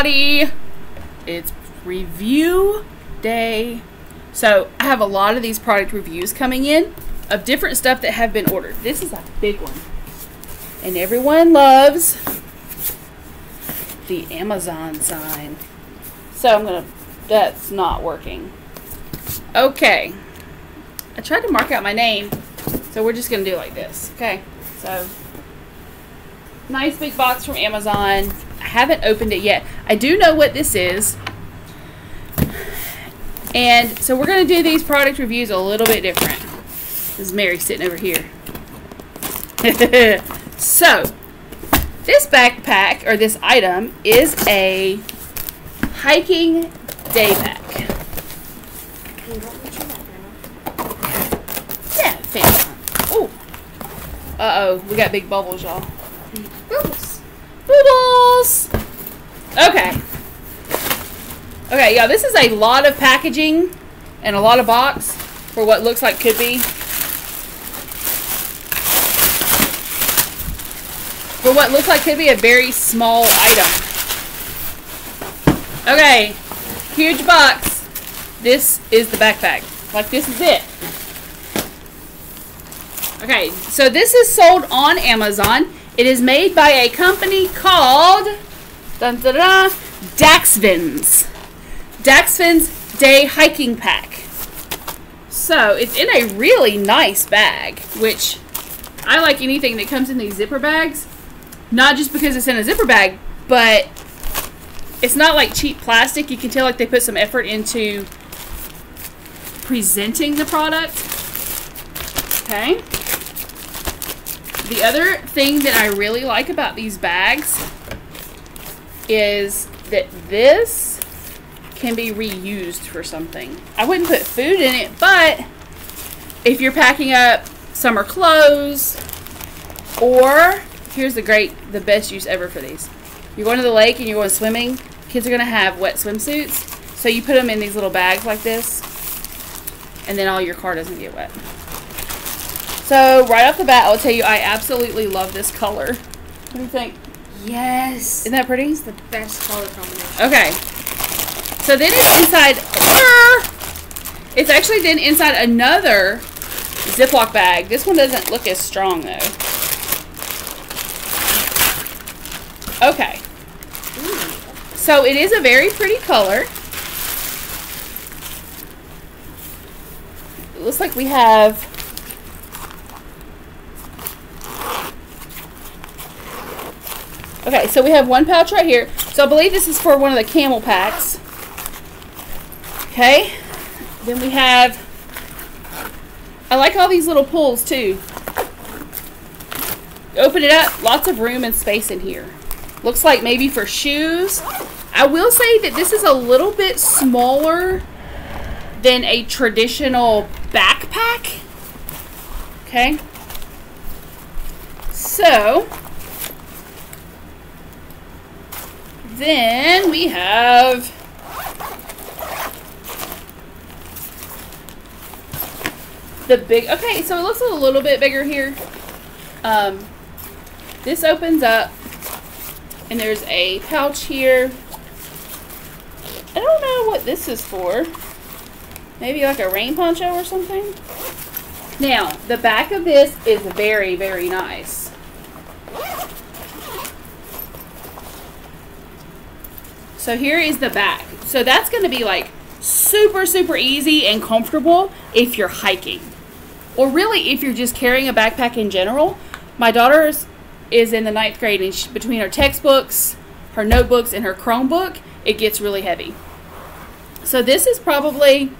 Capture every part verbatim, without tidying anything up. everybody. It's review day. So I have a lot of these product reviews coming in of different stuff that have been ordered. This is a big one. And everyone loves the Amazon sign. So I'm gonna, that's not working. Okay. I tried to mark out my name, so we're just gonna do like this. Okay, so nice big box from Amazon. I haven't opened it yet. I do know what this is. And so we're gonna do these product reviews a little bit different. This is Mary sitting over here. So this backpack, or this item, is a hiking day pack. Yeah, fancy. Oh, uh-oh, we got big bubbles, y'all. Bubbles. Bubbles. Okay. Okay, y'all, this is a lot of packaging and a lot of box for what looks like could be. For what looks like could be a very small item. Okay, huge box. This is the backpack. Like, this is it. Okay, so this is sold on Amazon. It is made by a company called dun, dun, dun, Daxvens. Daxvens Day Hiking Pack. So it's in a really nice bag, which I like anything that comes in these zipper bags. Not just because it's in a zipper bag, but it's not like cheap plastic. You can tell like they put some effort into presenting the product. Okay. The other thing that I really like about these bags is that this can be reused for something. I wouldn't put food in it, but if you're packing up summer clothes, or here's the great, the best use ever for these. You're going to the lake and you're going swimming. Kids are going to have wet swimsuits. So you put them in these little bags like this, and then all your car doesn't get wet. So right off the bat, I'll tell you, I absolutely love this color. What do you think? Yes. Isn't that pretty? It's the best color combination. Okay. So then it's inside, it's actually then inside another Ziploc bag. This one doesn't look as strong though. Okay, so it is a very pretty color. It looks like we have okay so we have one pouch right here. So I believe this is for one of the camel packs. Okay, then we have, I like all these little pulls too. Open it up, lots of room and space in here. Looks like maybe for shoes. I will say that this is a little bit smaller than a traditional backpack. Okay. So then we have the big, okay, so it looks a little bit bigger here. Um, this opens up. And there's a pouch here. I don't know what this is for. Maybe like a rain poncho or something. Now, the back of this is very, very nice. So here is the back. So that's going to be like super, super easy and comfortable if you're hiking. Or really if you're just carrying a backpack in general. My daughter's is in the ninth grade, and she, between her textbooks, her notebooks, and her Chromebook, it gets really heavy. So this is probably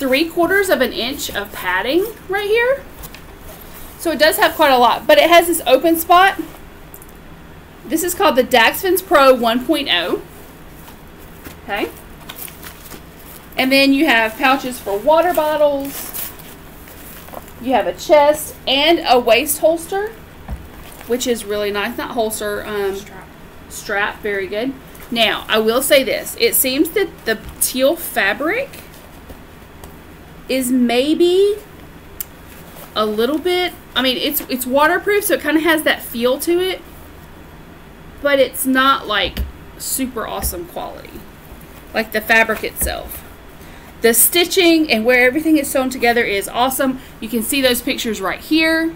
three quarters of an inch of padding right here. So it does have quite a lot, but it has this open spot. This is called the Daxvens Pro one point oh. Okay. And then you have pouches for water bottles. You have a chest and a waist holster, which is really nice. Not holster, um, strap. strap, very good. Now, I will say this. It seems that the teal fabric is maybe a little bit, I mean, it's it's waterproof, so it kind of has that feel to it, but it's not like super awesome quality, like the fabric itself. The stitching and where everything is sewn together is awesome. You can see those pictures right here.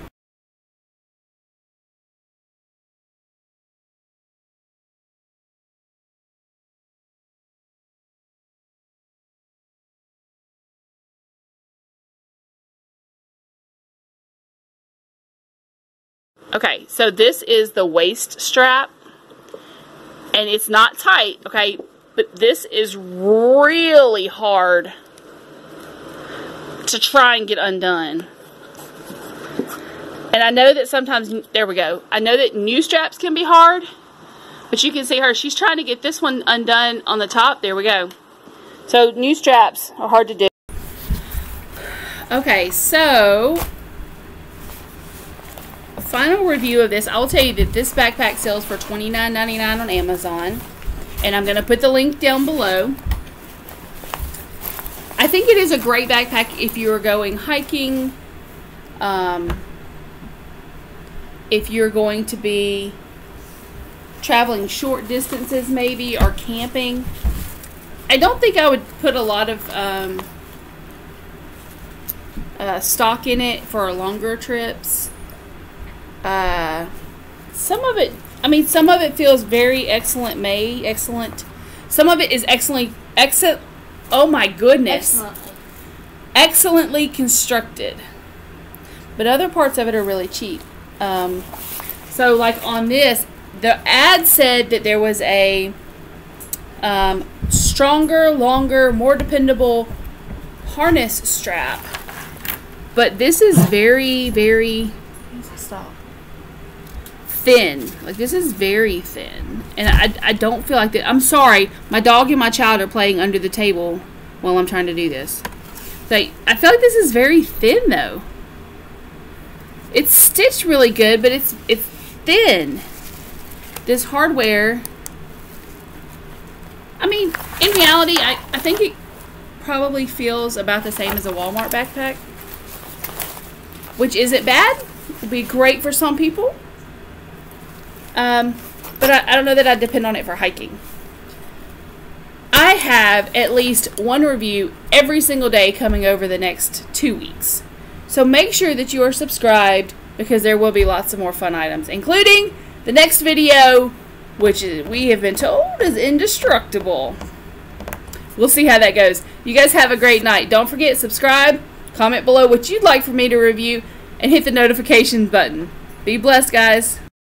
Okay, so this is the waist strap, and it's not tight, okay, but this is really hard to try and get undone. And I know that sometimes, there we go, I know that new straps can be hard, but you can see her, she's trying to get this one undone on the top, there we go. So new straps are hard to do. Okay, so final review of this, I'll tell you that this backpack sells for twenty-nine ninety-nine on Amazon, and I'm going to put the link down below. I think it is a great backpack if you're going hiking, um, if you're going to be traveling short distances maybe, or camping. I don't think I would put a lot of um, uh, stock in it for longer trips. Uh, some of it, I mean, some of it feels very excellent made, excellent. Some of it is excellent, excellent, oh my goodness. Excellently. Excellently constructed. But other parts of it are really cheap. Um, so like on this, the ad said that there was a um, stronger, longer, more dependable harness strap. But this is very, very, stop. Thin, like this is very thin, and I, I don't feel like that. I'm sorry, my dog and my child are playing under the table while I'm trying to do this. So I feel like this is very thin though. It's stitched really good, but it's it's thin. This hardware, I mean, in reality, I, I think it probably feels about the same as a Walmart backpack, which isn't bad. It'd be great for some people. Um, but I, I don't know that I'd depend on it for hiking. I have at least one review every single day coming over the next two weeks. So make sure that you are subscribed, because there will be lots of more fun items, including the next video, which is, we have been told is indestructible. We'll see how that goes. You guys have a great night. Don't forget, subscribe, comment below what you'd like for me to review, and hit the notification button. Be blessed, guys.